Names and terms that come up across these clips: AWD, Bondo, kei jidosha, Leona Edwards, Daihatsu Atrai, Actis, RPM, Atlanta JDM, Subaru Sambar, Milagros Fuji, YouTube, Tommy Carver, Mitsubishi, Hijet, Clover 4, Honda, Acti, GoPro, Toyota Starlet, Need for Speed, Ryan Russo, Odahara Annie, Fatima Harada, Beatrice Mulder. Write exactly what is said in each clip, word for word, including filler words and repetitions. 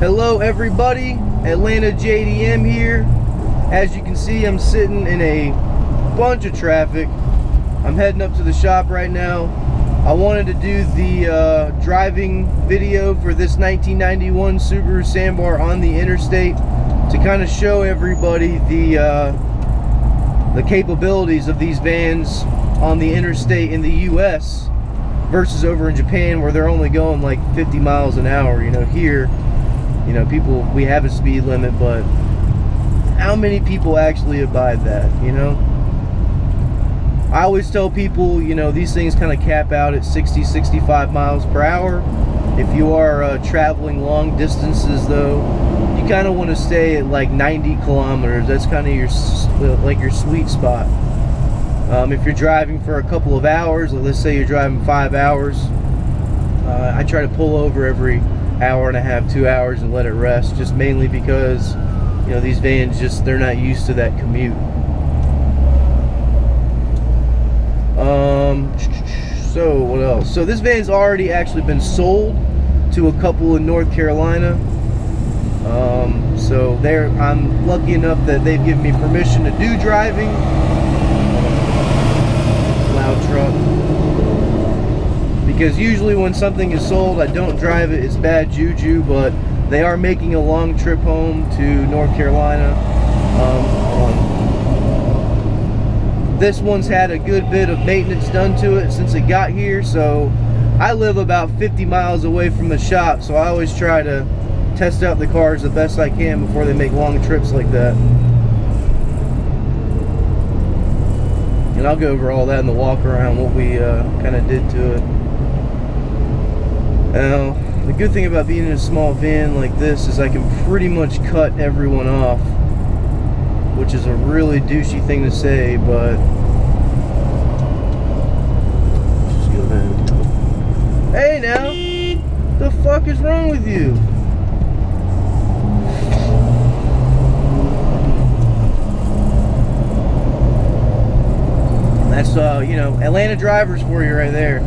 Hello everybody, Atlanta J D M here. As you can see, I'm sitting in a bunch of traffic. I'm heading up to the shop right now. I wanted to do the uh, driving video for this nineteen ninety-one Subaru Sambar on the interstate to kind of show everybody the uh, the capabilities of these vans on the interstate in the U S versus over in Japan, where they're only going like fifty miles an hour. You know, here, you know, people, we have a speed limit, but how many people actually abide that, you know? I always tell people, you know, these things kind of cap out at sixty, sixty-five miles per hour. If you are uh, traveling long distances, though, you kind of want to stay at like ninety kilometers. That's kind of your, like your sweet spot. Um, if you're driving for a couple of hours, let's say you're driving five hours, uh, I try to pull over every hour and a half, two hours and let it rest, just mainly because, you know, these vans just, they're not used to that commute. Um, so what else? So this van's already actually been sold to a couple in North Carolina. Um, so they're, I'm lucky enough that they've given me permission to do driving. Loud truck. Because usually when something is sold, I don't drive it. It's bad juju, but they are making a long trip home to North Carolina. Um, this one's had a good bit of maintenance done to it since it got here. So I live about fifty miles away from the shop, so I always try to test out the cars the best I can before they make long trips like that. And I'll go over all that in the walk around, what we uh, kind of did to it. Now, the good thing about being in a small van like this is I can pretty much cut everyone off, which is a really douchey thing to say, but just go ahead. Hey now, the fuck is wrong with you? That's uh, you know, Atlanta drivers for you right there.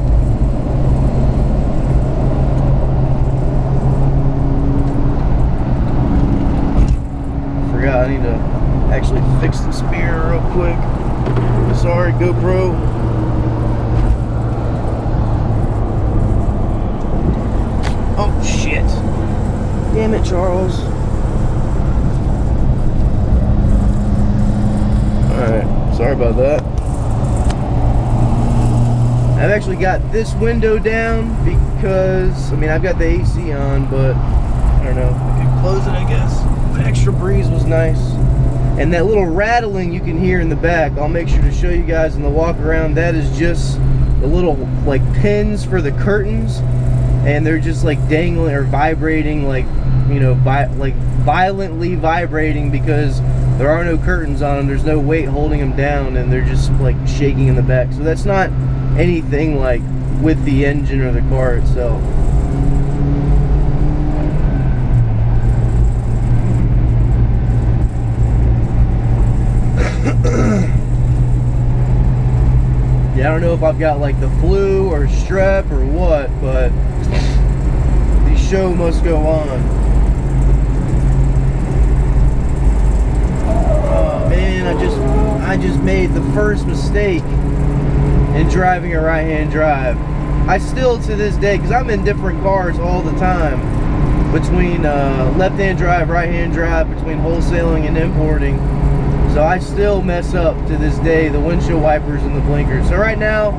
I need to actually fix this mirror real quick. Sorry, GoPro. Oh shit! Damn it, Charles. Alright, sorry about that. I've actually got this window down because, I mean, I've got the A C on, but I don't know. I could close it, I guess. Extra breeze was nice, and that little rattling you can hear in the back, I'll make sure to show you guys in the walk around, that is just the little like pins for the curtains, and they're just like dangling or vibrating, like, you know, vi like violently vibrating, because there are no curtains on them, there's no weight holding them down, and they're just like shaking in the back. So that's not anything like with the engine or the car itself. I don't know if I've got like the flu or strep or what, but the show must go on. Oh man, I just I just made the first mistake in driving a right-hand drive. I still to this day, because I'm in different cars all the time, between uh, left-hand drive, right-hand drive, between wholesaling and importing. So I still mess up to this day, the windshield wipers and the blinkers. So right now,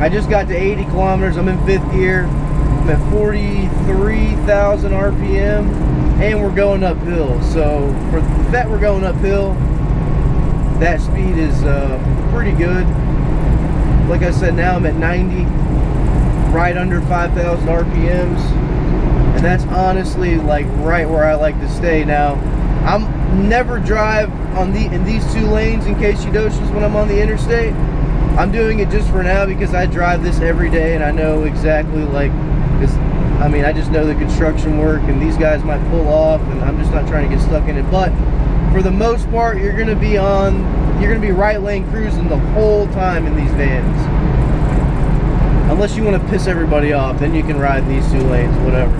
I just got to eighty kilometers. I'm in fifth gear. I'm at forty-three thousand R P M, and we're going uphill. So for that, we're going uphill. That speed is uh, pretty good. Like I said, now I'm at ninety, right under five thousand R P Ms, and that's honestly like right where I like to stay now. I'm never drive on the in these two lanes in kei jidoshas when I'm on the interstate. I'm doing it just for now because I drive this every day, and I know exactly, like, this, I mean, I just know the construction work, and these guys might pull off, and I'm just not trying to get stuck in it. But for the most part, you're gonna be on, you're gonna be right lane cruising the whole time in these vans, unless you want to piss everybody off, then you can ride these two lanes, whatever.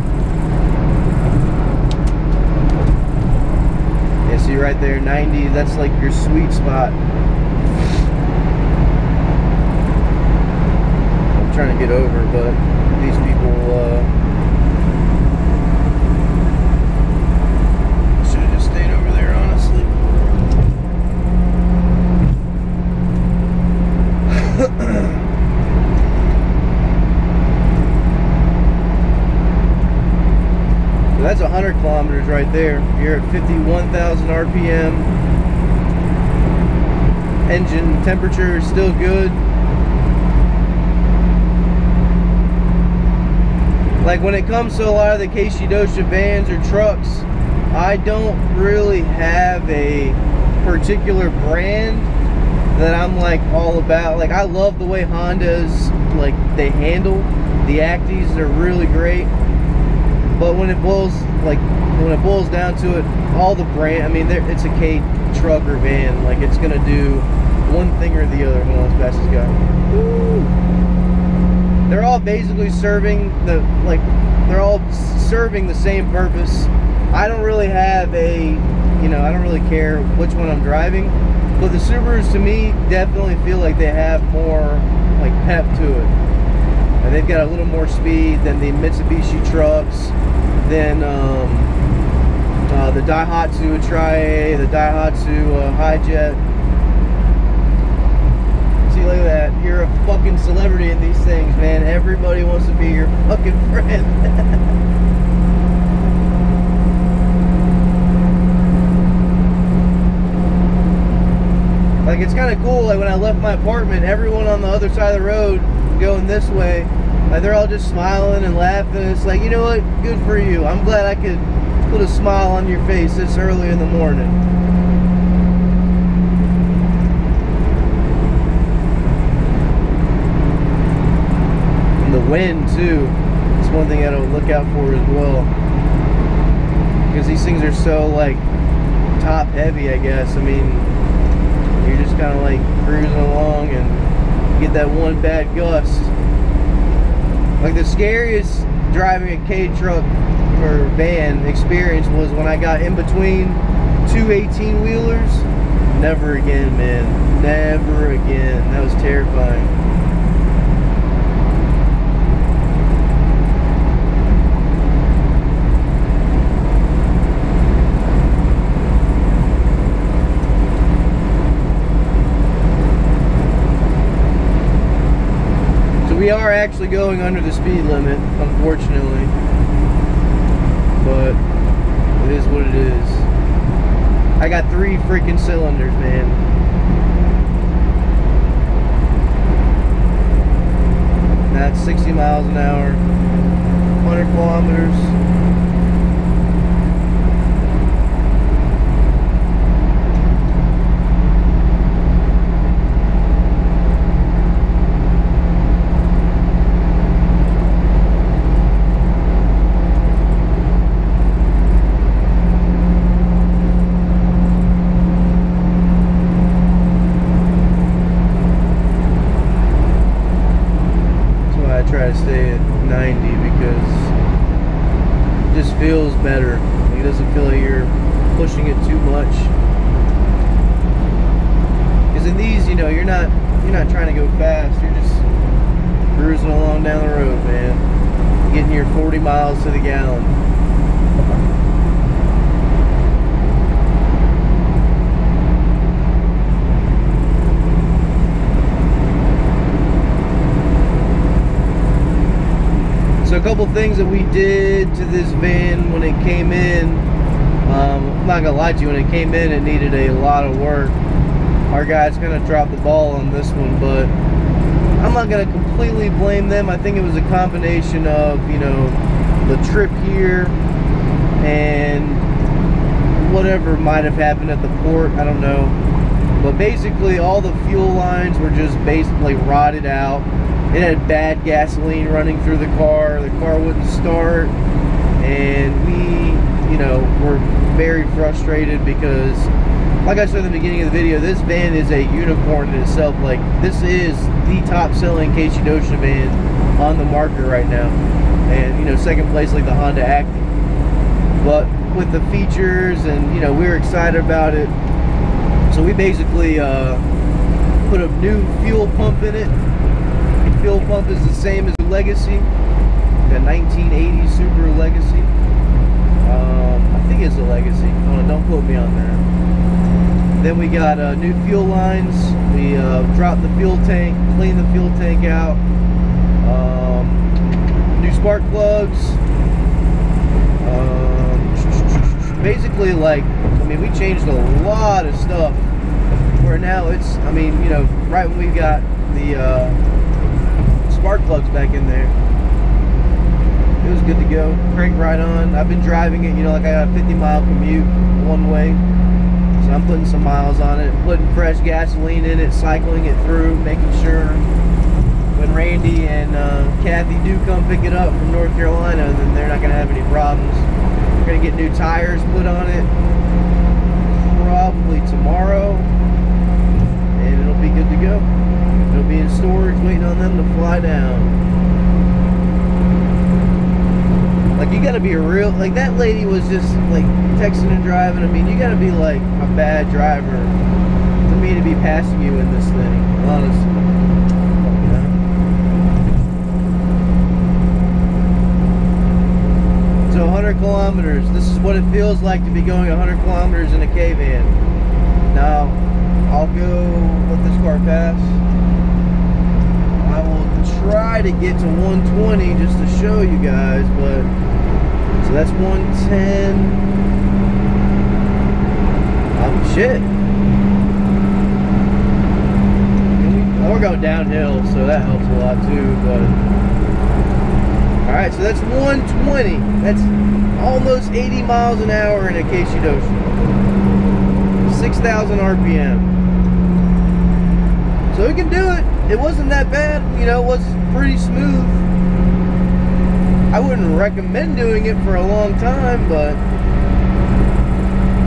see right there, ninety. That's like your sweet spot. I'm trying to get over, but these people uh, should have just stayed over there, honestly. So that's one hundred kilometers right there. You're at fifty-one thousand R P M. Engine temperature is still good. Like when it comes to a lot of the kei jidosha vans or trucks, I don't really have a particular brand that I'm like all about. Like I love the way Hondas, like they handle the Actis, they're really great. But when it boils, like when it boils down to it, all the brand, I mean, it's a K truck or van. Like it's gonna do one thing or the other. Hold on, as fast as go. They're all basically serving the, like they're all serving the same purpose. I don't really have a, you know, I don't really care which one I'm driving. But the Subarus to me definitely feel like they have more like pep to it. And they've got a little more speed than the Mitsubishi trucks, than um, uh, the Daihatsu Atrai, the Daihatsu uh, Hijet. See, look at that. You're a fucking celebrity in these things, man. Everybody wants to be your fucking friend. Like, it's kind of cool. Like, when I left my apartment, everyone on the other side of the road going this way, like they're all just smiling and laughing. It's like, you know what, good for you. I'm glad I could put a smile on your face this early in the morning. And the wind too, it's one thing I don't look out for as well, because these things are so like top heavy, I guess. I mean, you're just kind of like cruising along and get that one bad gust. Like the scariest driving a K truck or van experience was when I got in between two eighteen wheelers. Never again, man. Never again. That was terrifying. We are actually going under the speed limit, unfortunately, but it is what it is. I got three freaking cylinders, man. Now it's sixty miles an hour, one hundred kilometers. Try to stay at ninety because it just feels better. Like it doesn't feel like you're pushing it too much. Because in these, you know, you're not you're not trying to go fast. You're just cruising along down the road, man. Getting your forty miles to the gallon. So a couple things that we did to this van when it came in, um, I'm not gonna lie to you, when it came in it needed a lot of work. Our guys kind of dropped the ball on this one, but I'm not gonna completely blame them. I think it was a combination of, you know, the trip here and whatever might have happened at the port, I don't know. But basically all the fuel lines were just basically rotted out. It had bad gasoline running through the car, the car wouldn't start, and we, you know, were very frustrated because, like I said in the beginning of the video, this van is a unicorn in itself. Like, this is the top-selling kei jidosha van on the market right now, and, you know, second place like the Honda Acti. but with the features, and you know, we were excited about it, so we basically uh, put a new fuel pump in it. The fuel pump is the same as the Legacy, the nineteen eighty Subaru Legacy. Um, I think it's a Legacy. Don't, don't quote me on that. Then we got uh, new fuel lines. We uh, dropped the fuel tank, cleaned the fuel tank out. Um, new spark plugs. Um, basically, like, I mean, we changed a lot of stuff. Where now it's, I mean, you know, right when we got the uh, spark plugs back in there, it was good to go. Crank right on. I've been driving it, you know, like I got a fifty mile commute one way, so I'm putting some miles on it, putting fresh gasoline in it, cycling it through, making sure when Randy and uh, Kathy do come pick it up from North Carolina, then they're not gonna have any problems. We're gonna get new tires put on it probably tomorrow, and it'll be good to go. It'll be in storage waiting on them to fly down. Like, you gotta be a real, like, that lady was just like texting and driving. I mean, you gotta be like a bad driver for me to be passing you in this thing, honestly. So one hundred kilometers, this is what it feels like to be going one hundred kilometers in a K-van. Now, I'll go let this car pass. I will try to get to one twenty just to show you guys, but, so that's one ten. Oh, shit. Well, we're going downhill, so that helps a lot too, but. Alright, so that's one twenty. That's almost eighty miles an hour in a Kei Jidosha. six thousand R P M. So we can do it. It wasn't that bad. You know, it was pretty smooth. I wouldn't recommend doing it for a long time, but...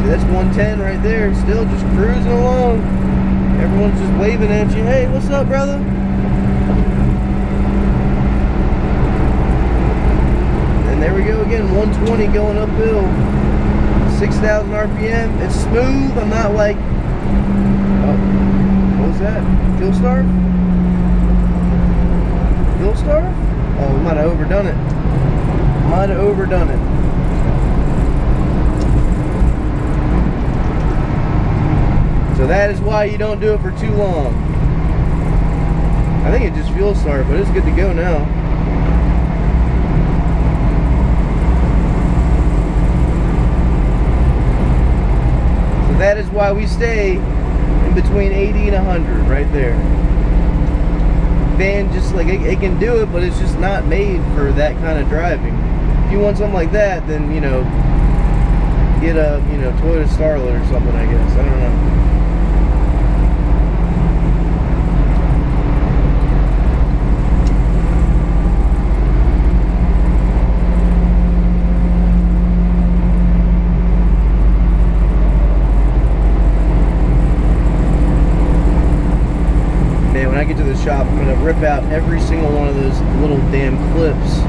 See, that's one ten right there. Still just cruising along. Everyone's just waving at you. Hey, what's up, brother? There we go again, one twenty going uphill, six thousand R P M, it's smooth. I'm not like, oh, what was that, fuel starve? Fuel starve? Oh, might have overdone it, might have overdone it. So that is why you don't do it for too long. I think it just fuel starved, but it's good to go now. That is why we stay in between eighty and one hundred right there. Van just like, it, it can do it, but it's just not made for that kind of driving. If you want something like that, then, you know, get a, you know, Toyota Starlet or something, I guess. I don't shop. I'm gonna rip out every single one of those little damn clips.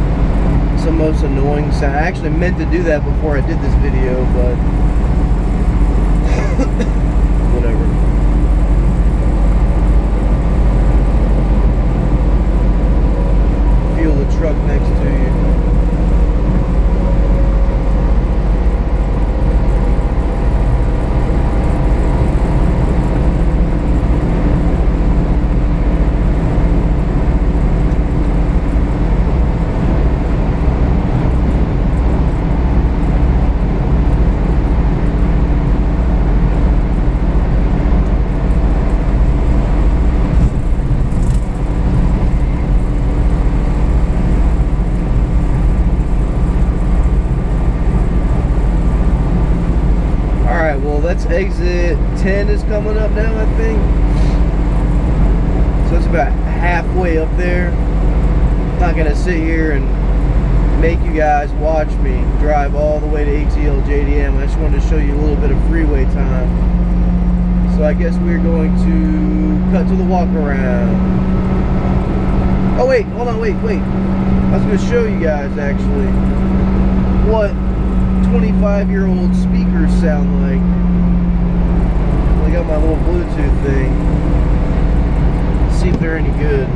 It's the most annoying sound. I actually meant to do that before I did this video, but whatever. Feel the truck next to exit ten is coming up now, I think. So it's about halfway up there. I'm not gonna sit here and make you guys watch me drive all the way to Atlanta J D M. I just wanted to show you a little bit of freeway time. So I guess we're going to cut to the walk around. Oh wait, hold on, wait, wait. I was gonna show you guys actually what twenty-five year old speakers sound like? Well, I got my little Bluetooth thing. Let's see if they're any good.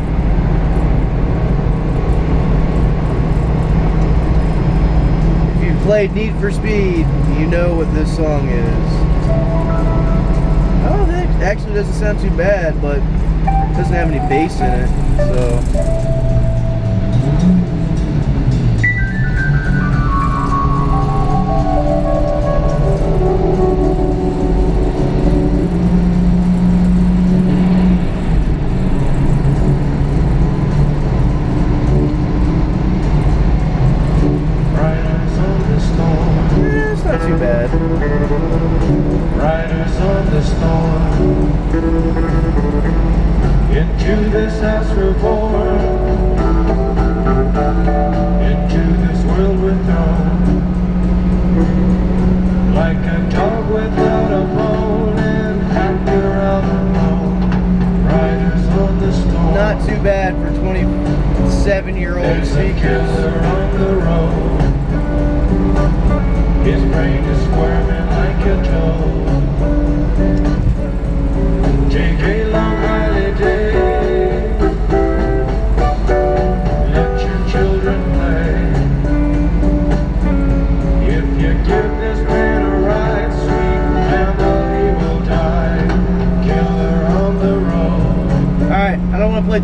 If you've played Need for Speed, you know what this song is. Oh, that actually doesn't sound too bad, but it doesn't have any bass in it, so.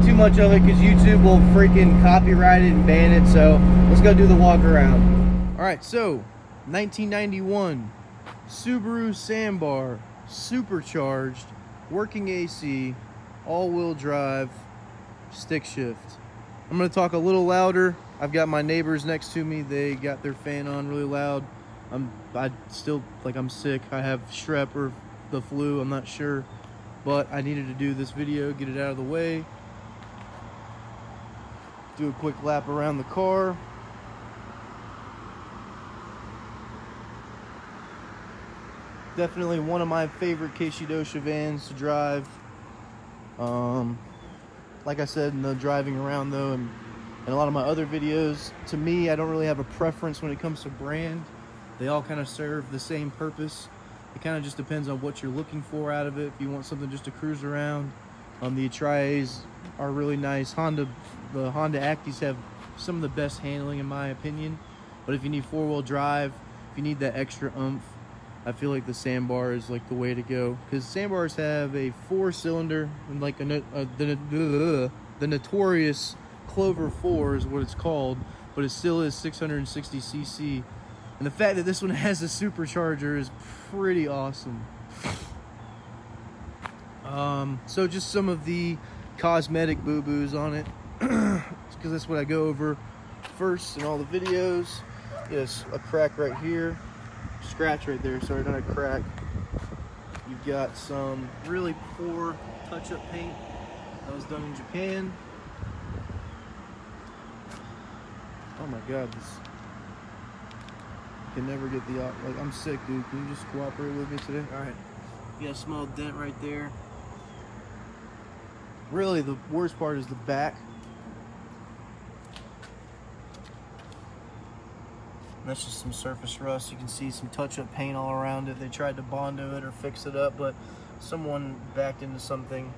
Too much of it because YouTube will freaking copyright it and ban it, so let's go do the walk around. Alright, so nineteen ninety-one Subaru Sambar, supercharged, working A C, all-wheel drive, stick shift. I'm going to talk a little louder. I've got my neighbors next to me. They got their fan on really loud. I'm I still like I'm sick. I have strep or the flu, I'm not sure, but I needed to do this video, get it out of the way. Do a quick lap around the car. Definitely one of my favorite Kei Jidosha vans to drive. Um, like I said in the driving around though, and, and a lot of my other videos, to me, I don't really have a preference when it comes to brand. They all kind of serve the same purpose. It kind of just depends on what you're looking for out of it. If you want something just to cruise around, um, the Atrais are really nice. Honda, the Honda Actis have some of the best handling in my opinion, but if you need four-wheel drive, if you need that extra oomph, I feel like the Sambar is like the way to go, because Sambars have a four-cylinder and like a, a, the, the notorious Clover four is what it's called, but it still is six hundred sixty c c, and the fact that this one has a supercharger is pretty awesome. Um, so just some of the cosmetic boo-boos on it, because that's what I go over first in all the videos. Yes, a crack right here, scratch right there, sorry, not a crack. You've got some really poor touch-up paint that was done in Japan. Oh my god, this can never get the, like, I'm sick, dude. Can you just cooperate with me today? All right, you got a small dent right there. Really, the worst part is the back. And that's just some surface rust. You can see some touch-up paint all around it. They tried to Bondo it or fix it up, but someone backed into something.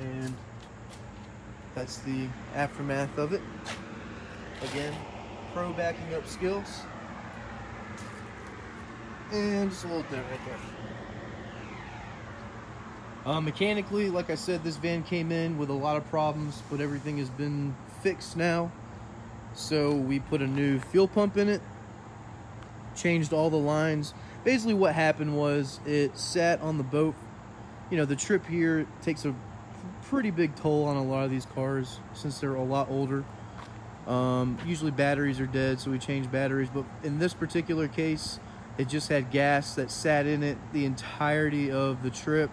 And that's the aftermath of it. Again, pro backing up skills. And just a little dent right there. Uh, mechanically, like I said, this van came in with a lot of problems, but everything has been fixed now. So we put a new fuel pump in it, changed all the lines. Basically what happened was it sat on the boat. You know, the trip here takes a pretty big toll on a lot of these cars since they're a lot older. Um, usually batteries are dead, so we change batteries, but in this particular case, it just had gas that sat in it the entirety of the trip.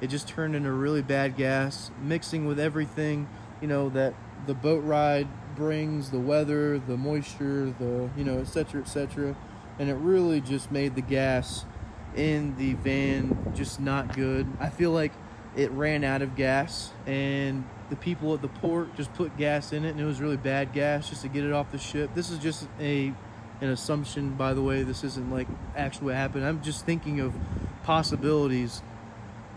It just turned into really bad gas, mixing with everything, you know, that the boat ride brings, the weather, the moisture, the, you know, et cetera, et cetera. And it really just made the gas in the van just not good. I feel like it ran out of gas, and the people at the port just put gas in it, and it was really bad gas just to get it off the ship. This is just a an assumption, by the way. This isn't like actually what happened. I'm just thinking of possibilities.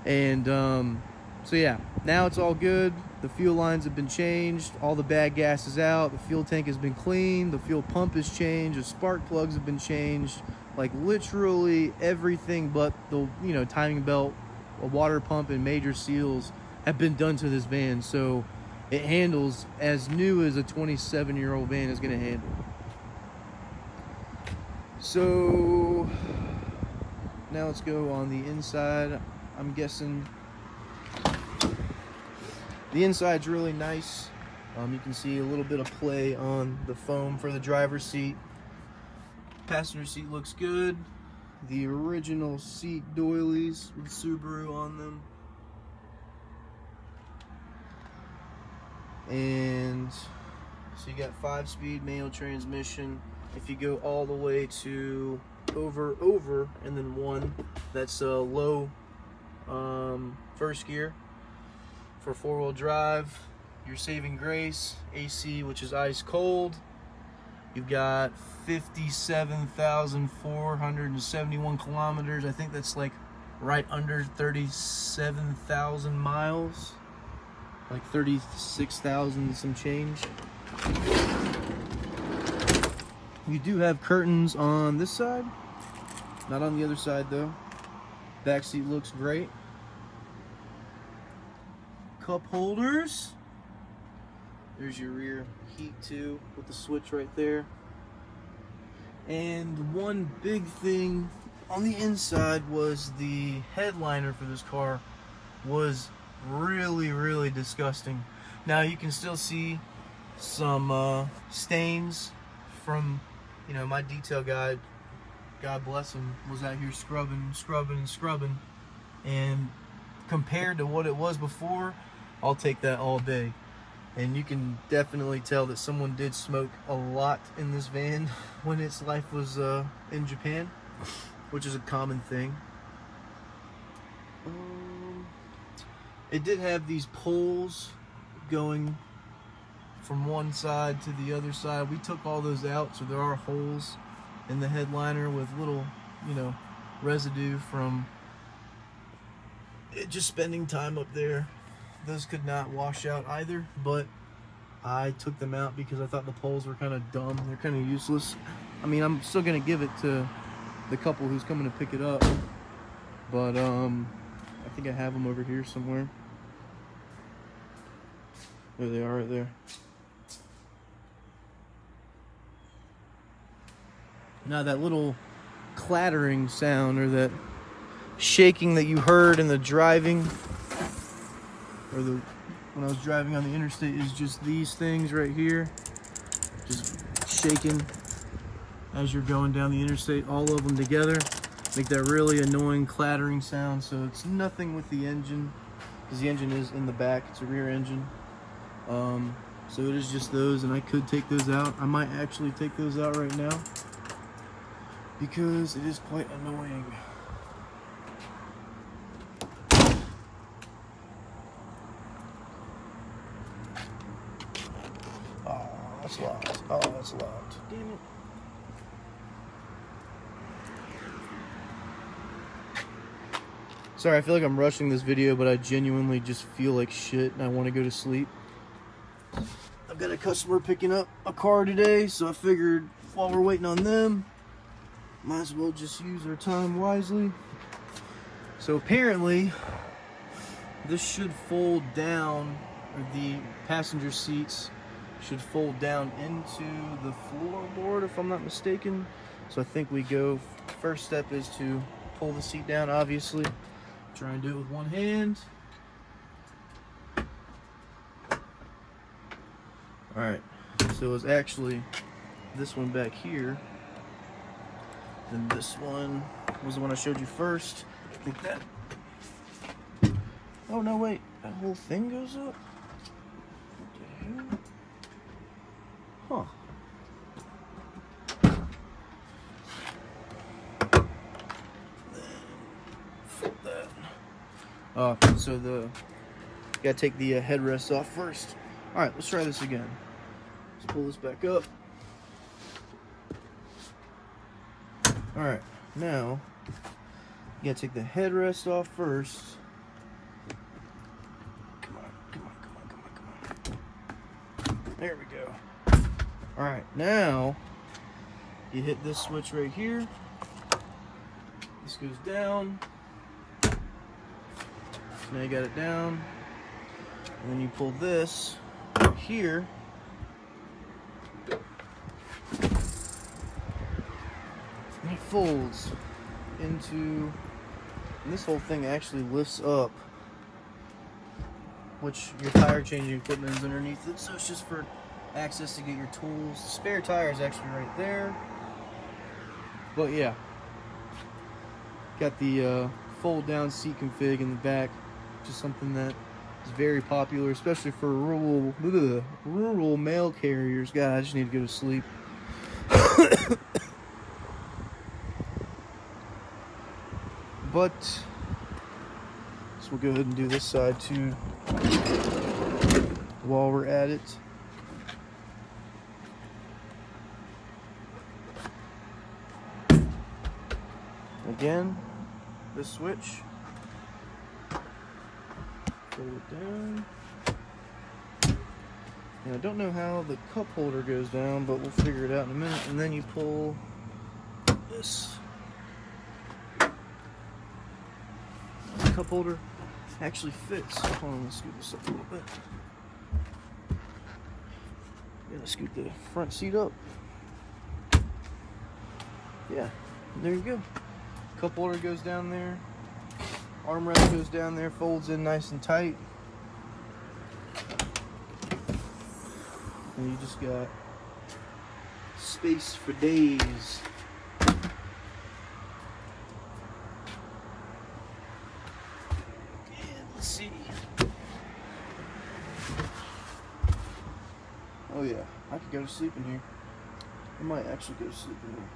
And um, so yeah, now it's all good. The fuel lines have been changed. All the bad gas is out. The fuel tank has been cleaned. The fuel pump is changed. The spark plugs have been changed. Like literally everything but the, you know, timing belt, a water pump, and major seals have been done to this van. So it handles as new as a twenty-seven year old van is going to handle. So now let's go on the inside. I'm guessing the inside's really nice. Um, you can see a little bit of play on the foam for the driver's seat. Passenger seat looks good. The original seat doilies with Subaru on them. And so you got five speed manual transmission. If you go all the way to over, over, and then one, that's a low um, first gear for four-wheel drive. Your saving grace, A C, which is ice cold. You've got fifty-seven thousand four hundred seventy-one kilometers. I think that's like right under thirty-seven thousand miles, like thirty-six thousand some change. You do have curtains on this side, not on the other side though. Back seat looks great. Cup holders. There's your rear heat too with the switch right there. And one big thing on the inside was the headliner for this car was really, really disgusting. Now you can still see some uh, stains from, you know, my detail guy, God bless him, was out here scrubbing, scrubbing, and scrubbing. And compared to what it was before, I'll take that all day. And you can definitely tell that someone did smoke a lot in this van when its life was uh, in Japan, which is a common thing. Um, it did have these poles going from one side to the other side. We took all those out, so there are holes in the headliner with little, you know, residue from it just spending time up there. Those could not wash out either, but I took them out because I thought the poles were kind of dumb. They're kind of useless. I mean, I'm still going to give it to the couple who's coming to pick it up, but um, I think I have them over here somewhere. There they are right there. Now that little clattering sound or that shaking that you heard in the driving, or the when I was driving on the interstate, is just these things right here just shaking as you're going down the interstate, all of them together make that really annoying clattering sound. So it's nothing with the engine, because the engine is in the back. It's a rear engine. Um, so it is just those, and I could take those out. I might actually take those out right now because it is quite annoying. Oh, that's loud. Damn it. Sorry, I feel like I'm rushing this video, but I genuinely just feel like shit and I want to go to sleep. I've got a customer picking up a car today, so I figured while we're waiting on them, might as well just use our time wisely. So apparently, this should fold down, or the passenger seats should fold down into the floorboard, if I'm not mistaken. So I think we go, first step is to pull the seat down, obviously. Try and do it with one hand. All right, so it's actually this one back here. Then this one was the one I showed you first. I think that, oh no, wait, that whole thing goes up? What the hell? Huh. Flip that. Uh, so the gotta take the uh, headrest off first. All right, let's try this again. Let's pull this back up. Alright, now you gotta take the headrest off first. Come on, come on, come on, come on, come on. There we go. Alright, now you hit this switch right here. This goes down. So now you got it down. And then you pull this right here. And it folds into, and this whole thing actually lifts up, which your tire changing equipment is underneath it, so it's just for access to get your tools. Spare tire is actually right there. But yeah, got the uh, fold down seat config in the back, which is something that is very popular, especially for rural bleh, rural mail carriers. God, I just need to go to sleep. But so we'll go ahead and do this side too while we're at it. Again, this switch, put it down. Now I don't know how the cup holder goes down, but we'll figure it out in a minute. And then you pull this cup holder, actually fits. Hold on, let's scoot this up a little bit. Gotta scoot the front seat up. Yeah, there you go. Cup holder goes down there, armrest goes down there, folds in nice and tight, and you just got space for days. And let's see. Oh yeah, I could go to sleep in here. I might actually go to sleep in here.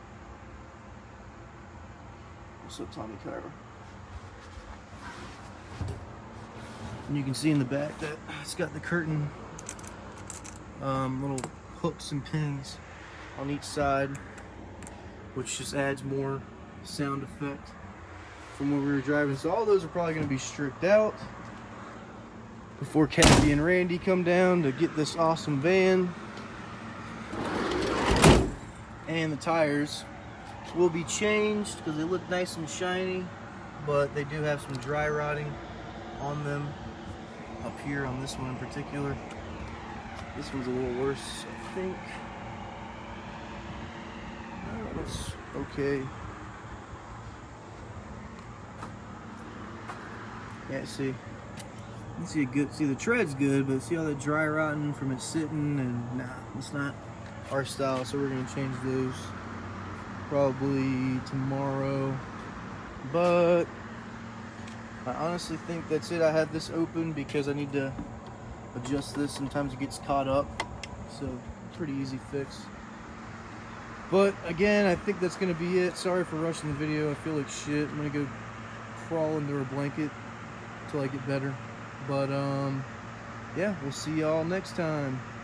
So Tommy Carver. And you can see in the back that it's got the curtain, um, little hooks and pins on each side, which just adds more sound effect from when we were driving. So all those are probably going to be stripped out before Kathy and Randy come down to get this awesome van. And the tires will be changed because they look nice and shiny, but they do have some dry rotting on them up here on this one in particular. This one's a little worse, I think. That was okay. Yeah, see, you can see a good, see the tread's good, but see all the dry rotting from it sitting, and nah, it's not our style, so we're gonna change those. Probably tomorrow, but I honestly think that's it. I had this open because I need to adjust this. Sometimes it gets caught up, so pretty easy fix. But again, I think that's gonna be it. Sorry for rushing the video. I feel like shit. I'm gonna go crawl under a blanket until I get better. But um, yeah, we'll see y'all next time.